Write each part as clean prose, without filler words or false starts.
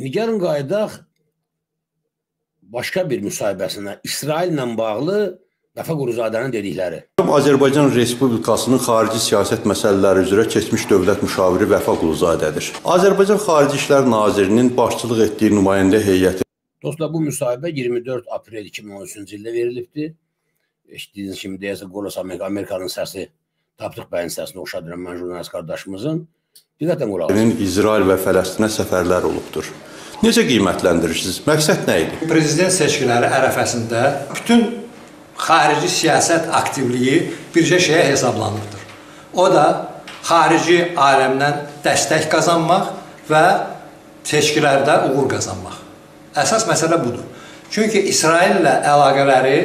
İndi gəlin qayıdaq başqa bir müsahibəsinə, İsraillə bağlı Vəfa Quluzadənin dedikləri. Azərbaycan Respublikasının xarici siyasət məsələləri üzrə keçmiş dövlət müşaviri Vəfa Quluzadədir. Azərbaycan Xarici İşlər Nazirinin başçılıq etdiyi nümayəndə heyəti. Dostlar, bu müsahibə 24 aprel 2013-cü ildə verilibdir. Eşitdiyiniz kimi deyəsə, Qolos Amerikanın səsi, Tapdıq bəyin səsini oxşadırım mən jurnalist qardaşımızın. İsrail və Fələstinə səfərlər olubdur. Necə qiymətləndirirsiniz? Məqsəd nə idi? Prezident seçkiləri ərəfəsində bütün xarici siyasət aktivliyi bircə şeyə hesablanırdır. O da xarici aləmdən dəstək qazanmaq və seçkilərdə uğur qazanmaq. Əsas məsələ budur. Çünki İsraillə əlaqələri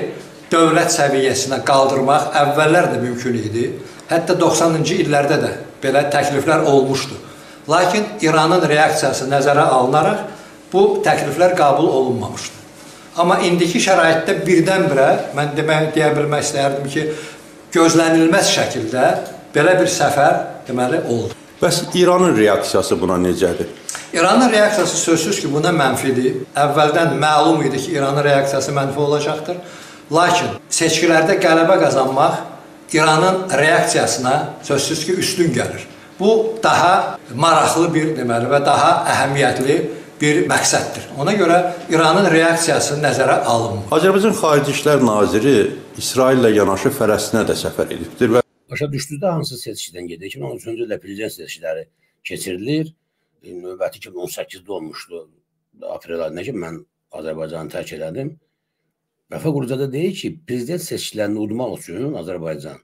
dövlət səviyyəsinə qaldırmaq əvvəllər də mümkün idi. Hətta 90-cı illərdə də belə təkliflər olmuşdu. Lakin İranın reaksiyası nəzərə alınaraq bu təkliflər qəbul olunmamışdı. Amma indiki şəraitdə birdən-birə, mən deyə bilmək istəyərdim ki, gözlənilməz şəkildə belə bir səfər deməli oldu. Bəs İranın reaksiyası buna necədir? İranın reaksiyası sözsüz ki, buna mənfidir. Əvvəldən məlum idi ki, İranın reaksiyası mənfi olacaqdır. Lakin seçkilərdə qələbə qazanmaq İranın reaksiyasına sözsüz ki üstün gəlir. Bu daha maraqlı bir deməli və daha əhəmiyyətli bir məqsəddir. Ona görə İranın reaksiyası nəzərə alınmır. Azərbaycan Xarici İşlər Naziri İsraillə yanaşı Fələstinə də səfər edibdir. Başa düşdüyüzdə hansı seçkidən gedir? 2013-cü ildə prezident seçkiləri keçirilir. Növbəti 2018-də olmuşdu. Aprel ayında ki, mən Azərbaycanı tərk elədim. Vəfa Quluzadə deyir ki, prezident seçkilərini udmaq üçün Azərbaycan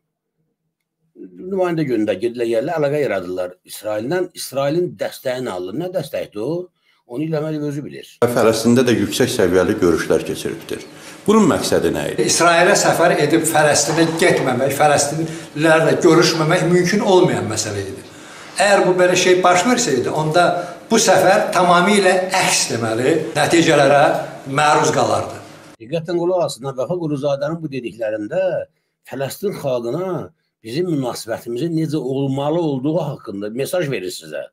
nümayəndə günündə gedilə-gəlilə əlaqə yaradırlar İsraillə. İsrailin dəstəyini alır. nə dəstəkdir o? Onu İlham Əliyev özü bilir. Fələstində də yüksək səviyyəli görüşlər keçiribdir. Bunun məqsədi nə idi? İsrailə səfər edib Fələstinə getməmək, Fələstinlilərlə görüşməmək mümkün olmayan məsələ idi. Əgər bu belə şey baş versəydi, onda bu səfər tamamilə əks deməli nəticələrə məruz qalardı. Diqqətlə qulaq asın, Vəfa Quluzadənin bu dediklərində Fələstin xalqına bizim münasibətimizin necə olmalı olduğu haqqında mesaj verir sizə.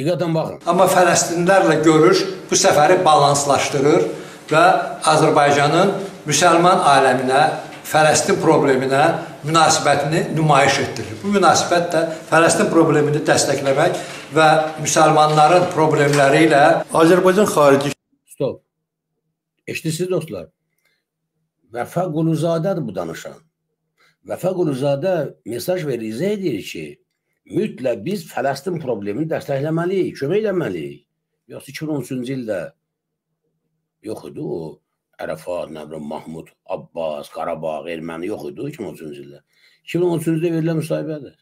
Diqqətlə baxın. Amma Fələstinlərlə görüş bu səfəri balanslaşdırır və Azərbaycanın müsəlman aləminə, Fələstin probleminə münasibətini nümayiş etdirir. Bu münasibət də Fələstin problemini dəstəkləmək və müsəlmanların problemləri ilə Azərbaycan xarici... Stop. Eşitsiz dostlar, Vəfa Quluzadədir bu danışan. Vəfa Quluzadə mesaj verir, izah edir ki, mütləq biz Fələstin problemini dəstəkləməliyik, kömək eləməliyik. Yoxsa 2013-cü ildə yox idi o, Ərəfad, Nebrun, Mahmud Abbas, Qarabağ, erməni yox idi 2013-cü ildə. 2013-cüdə verilən müsahibədir.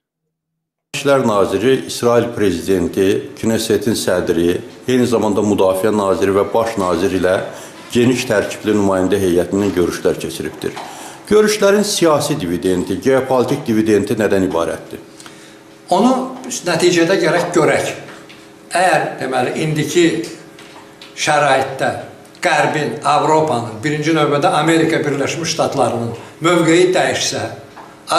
İşlər Naziri, İsrail Prezidenti, Küneş Etin sədri, eyni zamanda Müdafiə Naziri və Baş Naziri ilə geniş tərkibli nümayəndə heyətinin görüşlər keçiribdir. Görüşlərin siyasi dividendi, geopolitik dividendi nədən ibarətdir? Onu nəticədə gərək görək. Əgər deməli, indiki şəraitdə Qərbin, Avropanın, birinci növbədə Amerika Birləşmiş Ştatlarının mövqeyi dəyişsə,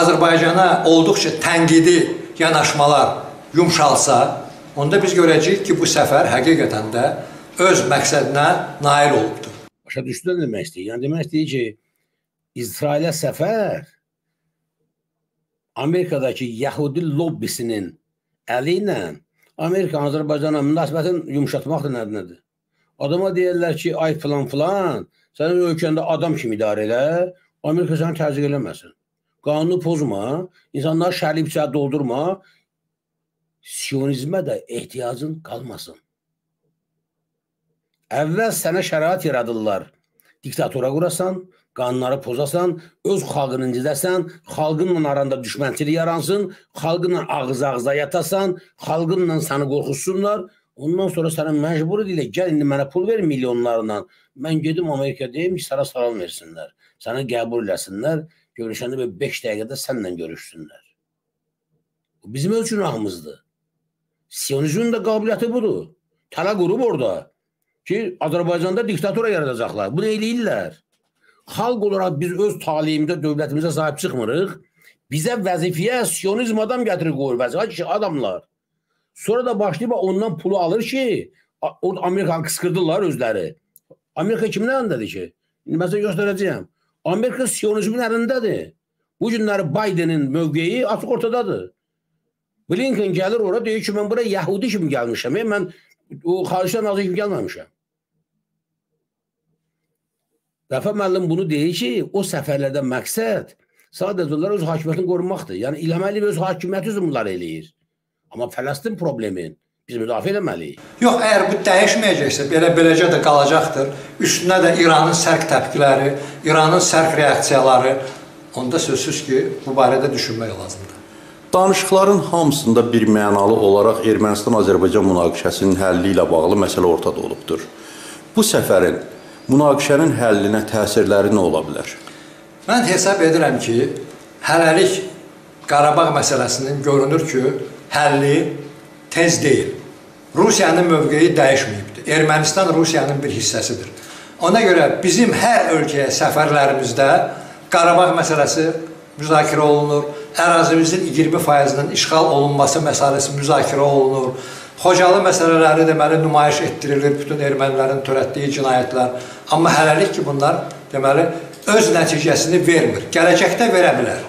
Azərbaycana olduqca tənqidi yanaşmalar yumşalsa, onda biz görəcəyik ki, bu səfər həqiqətən də öz məqsədinə nail olubdur. Başa düşdü nə demək istəyir? Yəni demək istəyir ki, İsrailə səfər Amerikadakı Yahudi lobbisinin əli ilə Amerika Azərbaycana münasibətini yumuşatmaq da nədir? Adama deyirlər ki, ay filan-filan, sənin ölkəndə adam kimi idarə elə, Amerika səni təzyiq eləməsin. Qanunu pozma, insanları şəribçə doldurma, siyonizmə də ehtiyacın qalmasın. Əvvəl sənə şərait yaradırlar. Diktatora qurasan, qanunları pozasan, öz xalqını incidəsən, xalqınla aranda düşmənçilik yaransın, xalqınla ağız-ağıza yatasan, xalqınla səni qorxusunlar. Ondan sonra sənə məcbur edilə, gəl indi mənə pul ver milyonlarla. Mən gedim Amerika deyim ki, sənə salam versinlər, sənə qəbul eləsinlər, görüşəndə 5 dəqiqədə sənlə görüşsünlər. Bu bizim öz günahımızdır. Siyonizmin də qabiliyyəti budur. Tələ qurub orada ki, Azərbaycanda diktatora yaradacaqlar. Bunu eləyirlər. Xalq olaraq biz öz taliyimizə, dövlətimizə sahib çıxmırıq. Bizə vəzifəyə siyonizm adam gətirir qoyur vəzifə ki, adamlar. Sonra da başlayıb ondan pulu alır ki, Amerikanı kıskırdılar özləri. Amerika kimin əlindədir ki? Məsələn göstərəcəyəm. Amerika siyonizmin əlindədir. Bu günləri Biden'in mövqeyi açıq ortadadır. Blinken gəlir ora, deyir ki, mən buraya Yahudi kimi gəlmişəm. Mən o xaricdən nazir kimi gəlməmişəm. Vəfa müəllim bunu deyir ki, o səfərlərdə məqsəd sadəcə onlar öz hakimiyyətini qorunmaqdır. Yəni İlham Əliyev öz hakimiyyəti üçün bunları eləyir. Amma Fələstin problemini biz müdafiə eləməliyik. Yox, əgər bu dəyişməyəcəksə, beləcə də qalacaqdır. Üstünə də İranın sərk təpkiləri, İranın sərk reaksiyaları, onda sözsüz ki, bu barədə düşünmək lazımdır. Danışıqların hamısında bir mənalı olaraq Ermənistan-Azərbaycan münaqişəsinin həlli ilə bağlı məsələ ortada olubdur. Bu səfərin, münaqişənin həllinə təsirləri nə ola bilər? Mən hesab edirəm ki, hələlik Qarabağ məsələsinin görünür ki, həlli tez deyil. Rusiyanın mövqeyi dəyişməyibdir. Ermənistan Rusiyanın bir hissəsidir. Ona görə bizim hər ölkəyə səfərlərimizdə Qarabağ məsələsi müzakirə olunur, ərazimizin 20%-nin işğal olunması məsələsi müzakirə olunur. Xocalı məsələləri deməli nümayiş etdirilir, bütün ermənilərin törətdiyi cinayətlər. Amma hələlik ki, bunlar deməli öz nəticəsini vermir. Gələcəkdə verə bilər,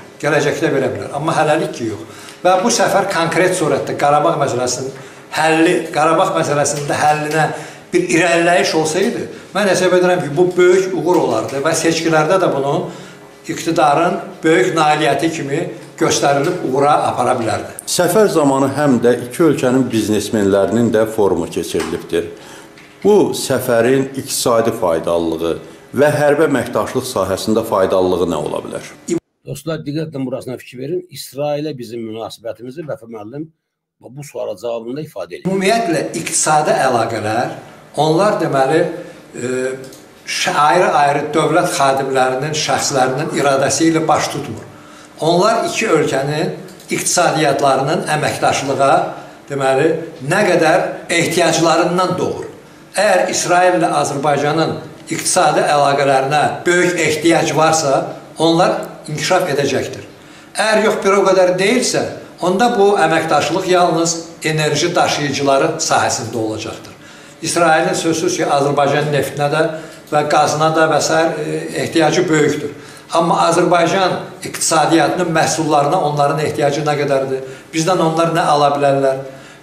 amma hələlik ki, yox. Və bu səfər konkret surətdə Qarabağ məsələsində həllinə bir irəliləyiş olsaydı, mən hesab edirəm ki, bu böyük uğur olardı və seçkilərdə də bunun İqtidarın böyük nailiyyəti kimi göstərilib uğura apara bilərdi. Səfər zamanı həm də iki ölkənin biznesmenlərinin də forumu keçirilibdir. Bu səfərin iqtisadi faydalılığı və hərbə əməkdaşlıq sahəsində faydalılığı nə ola bilər? Dostlar, diqqətlə burasına fikir verin. İsrailə bizim münasibətimizi Vəfa müəllim bu suala cavabında ifadə edir. Ümumiyyətlə, iqtisadi əlaqələr, onlar deməli, ayrı-ayrı dövlət xadimlərinin, şəxslərinin iradəsi ilə baş tutmur. Onlar iki ölkənin iqtisadiyyatlarının əməkdaşlığa deməli, nə qədər ehtiyaclarından doğur. Əgər İsrail ilə Azərbaycanın iqtisadi əlaqələrinə böyük ehtiyac varsa, onlar inkişaf edəcəkdir. Əgər yox bir o qədər deyilsə, onda bu əməkdaşlıq yalnız enerji daşıyıcıları sahəsində olacaqdır. İsrailin sözsüz ki, Azərbaycan neftinə də və qazına da və s. ehtiyacı böyükdür. Amma Azərbaycan iqtisadiyyatının məhsullarına onların ehtiyacı nə qədərdir? Bizdən onlar nə ala bilərlər?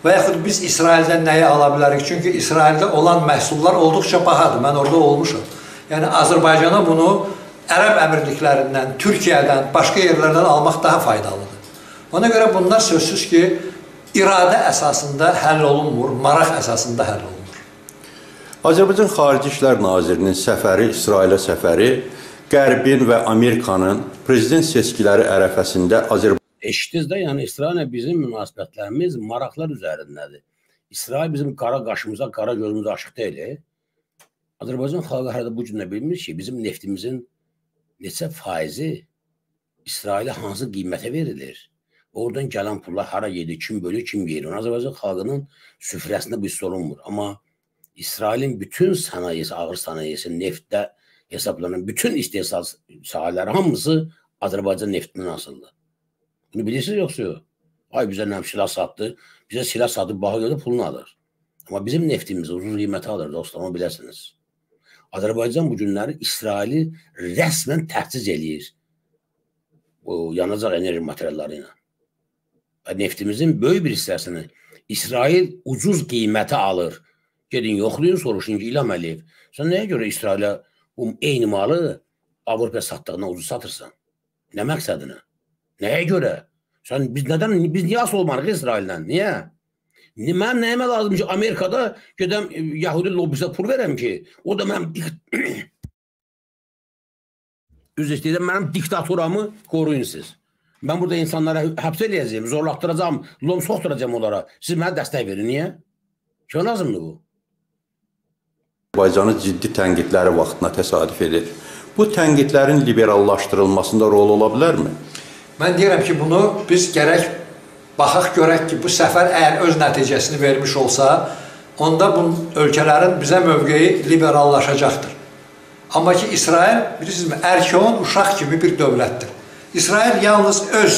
Və yaxud biz İsraildən nəyi ala bilərik? Çünki İsraildə olan məhsullar olduqca bahadır. Mən orada olmuşam. Yəni Azərbaycana bunu Ərəb Əmirliklərindən, Türkiyədən, başqa yerlərdən almaq daha faydalıdır. Ona görə bunlar sözsüz ki, iradə əsasında həll olunmur, maraq əsasında həll olunmur. Azərbaycan Xarici İşlər Nazirinin səfəri, İsrailə səfəri, Qərbin və Amerikanın prezident seçkiləri ərəfəsində Azərbaycan... Eşitiz də, yəni İsrailə bizim münasibətlərimiz maraqlar üzərindədir. İsrail bizim qara qaşımıza, qara gözümüzə aşıq deyil. Azərbaycan xalqı hərədə bu cür nə bilmir ki, bizim neftimizin neçə faizi İsrailə hansı qiymətə verilir? Oradan gələn pullar hara gedir, kim bölür, kim yeyir? Azərbaycan xalqının süfrəsində bu hiss olunmur. Amma İsrailin bütün sənayesi, ağır sənayesi, neftdə hesablanan bütün istehsal sahələri hamısı Azərbaycan neftindən asılıdır. Bunu bilirsiniz yoxsa yox? Ay, bizə nəm silah satdı, bizə silah satıb baha görə pulunu alır. Amma bizim neftimizi ucuz qiymətə alır, dostlar, onu biləsiniz. Azərbaycan bu günləri İsraili rəsmən təchiz eləyir yanacaq enerji materialları ilə. Neftimizin böyük bir hissəsini İsrail ucuz qiymətə alır. Gedin yoxlayın, soruşun ki, İlham Əliyev, sən nəyə görə İsrailə eyni malı Avropa satdığına ucuz satırsan? Nə məqsədinə? Nəyə görə? Biz niyə asıl olmalıq İsraildən? Niyə? Mən nəyəmə lazım ki, Amerikada gedəm Yahudi lobbisə pul verəm ki, o da mənim diktatoramı qoruyun siz. Mən burada insanlara həbs eləyəcəyim, zorlaqdıracam, lom soxduracam onlara. Siz mənə dəstək verin, niyə? Ki lazımdır bu? Azərbaycanı ciddi tənqidləri vaxtına təsadüf edir. Bu tənqidlərin liberallaşdırılmasında rol ola bilərmi? Mən deyirəm ki, bunu biz gərək baxaq görək ki, bu səfər əgər öz nəticəsini vermiş olsa, onda bu ölkələrin bizə mövqeyi liberallaşacaqdır. Amma ki, İsrail, bilirsinizmi, ərkəon uşaq kimi bir dövlətdir. İsrail yalnız öz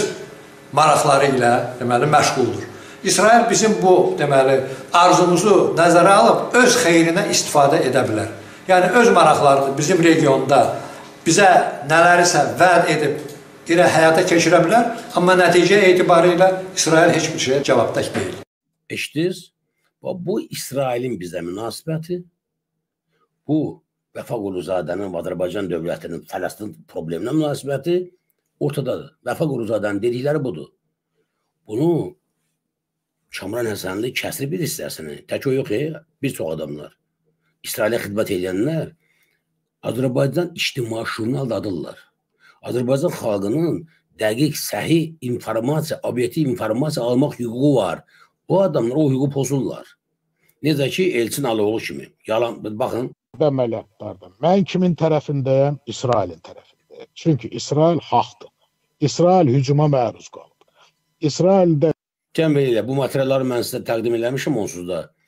maraqları ilə, deməli, məşğuldur. İsrail bizim bu deməli, arzumuzu nəzərə alıb öz xeyrinə istifadə edə bilər. Yəni öz maraqlarını bizim regionda bizə nələrisə vəd edib ilə həyata keçirə bilər, amma nəticə etibarilə İsrail heç bir şeyə cavabdeh deyil. Eşitdiniz? Bu İsrailin bizə münasibəti, bu Vəfa Quluzadənin Azərbaycan dövlətinin Fələstin probleminə münasibəti ortadadır. Vəfa Quluzadənin dedikləri budur. Bunu Çamran Həsənli kəsir bir hissəsini, tək o yox, bir çox adamlar, İsrailə xidmət edənlər Azərbaycan İctimai Şurunu aldadırlar. Azərbaycan xalqının dəqiq, səhih informasiya, obyektiv informasiya almaq hüququ var. Bu adamlar o hüququ pozurlar. Necə ki, Elçin Alıoğlu kimi. Yalan, baxın. Mən kimin tərəfindəyəm? İsrailin tərəfindəyəm. Çünki İsrail haqdır. İsrail hücuma məruz qaldı. İsraildə... Bu materialları mən sizə təqdim eləmişim onsuz da.